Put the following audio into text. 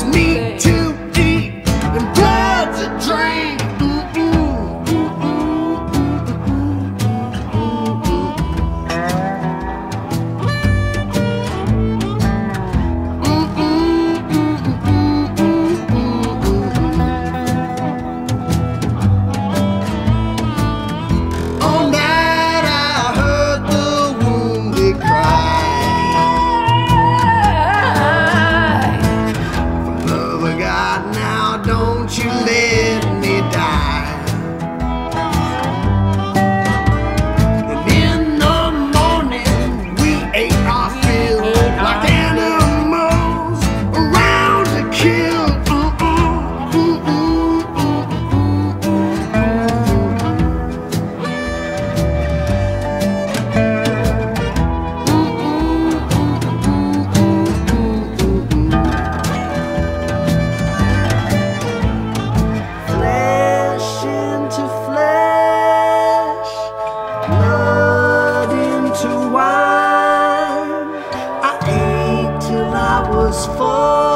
is meat too deep and blood to drink. Don't you let me die. And in the morning we ate our fill like animals around to kill. Was full.